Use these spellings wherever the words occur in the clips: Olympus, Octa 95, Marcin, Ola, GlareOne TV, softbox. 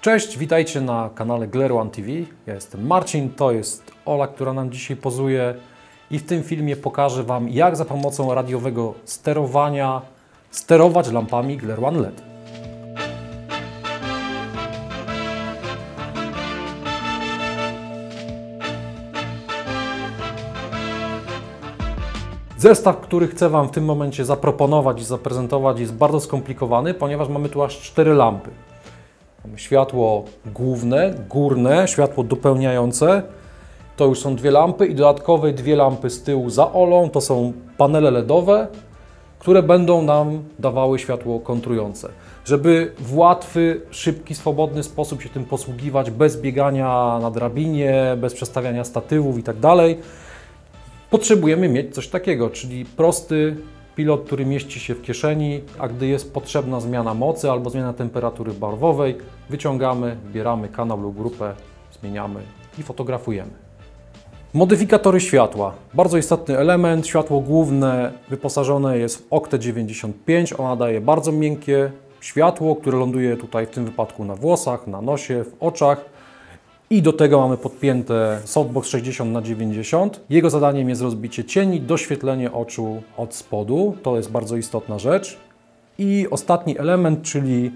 Cześć, witajcie na kanale GlareOne TV. Ja jestem Marcin, to jest Ola, która nam dzisiaj pozuje i w tym filmie pokażę Wam, jak za pomocą radiowego sterowania sterować lampami GlareOne LED. Zestaw, który chcę Wam w tym momencie zaproponować i zaprezentować, jest bardzo skomplikowany, ponieważ mamy tu aż 4 lampy. Mamy światło główne, górne, światło dopełniające. To już są 2 lampy i dodatkowe 2 lampy z tyłu za Olą. To są panele LEDowe, które będą nam dawały światło kontrujące. Żeby w łatwy, szybki, swobodny sposób się tym posługiwać, bez biegania na drabinie, bez przestawiania statywów itd., potrzebujemy mieć coś takiego, czyli prosty pilot, który mieści się w kieszeni, a gdy jest potrzebna zmiana mocy albo zmiana temperatury barwowej, wyciągamy, wybieramy kanał lub grupę, zmieniamy i fotografujemy. Modyfikatory światła. Bardzo istotny element. Światło główne wyposażone jest w Octę 95. Ona daje bardzo miękkie światło, które ląduje tutaj w tym wypadku na włosach, na nosie, w oczach. I do tego mamy podpięte softbox 60×90. Jego zadaniem jest rozbicie cieni, doświetlenie oczu od spodu. To jest bardzo istotna rzecz. I ostatni element, czyli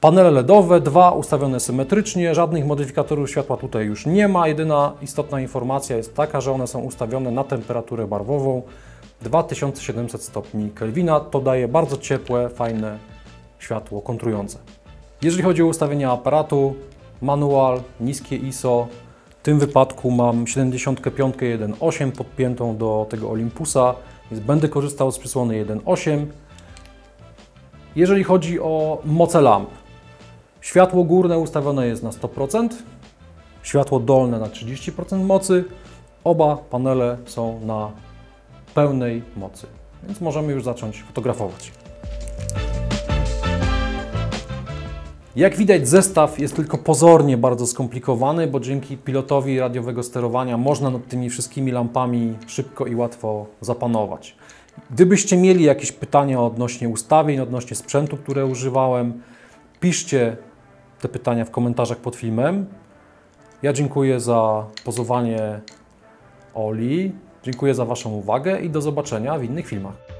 panele LEDowe, 2 ustawione symetrycznie. Żadnych modyfikatorów światła tutaj już nie ma. Jedyna istotna informacja jest taka, że one są ustawione na temperaturę barwową 2700 stopni Kelwina. To daje bardzo ciepłe, fajne światło kontrujące. Jeżeli chodzi o ustawienia aparatu, manual, niskie ISO, w tym wypadku mam 75.1.8 podpiętą do tego Olympusa, więc będę korzystał z przysłony 1.8. Jeżeli chodzi o moce lamp, światło górne ustawione jest na 100%, światło dolne na 30% mocy, oba panele są na pełnej mocy, więc możemy już zacząć fotografować. Jak widać, zestaw jest tylko pozornie bardzo skomplikowany, bo dzięki pilotowi radiowego sterowania można nad tymi wszystkimi lampami szybko i łatwo zapanować. Gdybyście mieli jakieś pytania odnośnie ustawień, odnośnie sprzętu, które używałem, piszcie te pytania w komentarzach pod filmem. Ja dziękuję za pozowanie Oli, dziękuję za Waszą uwagę i do zobaczenia w innych filmach.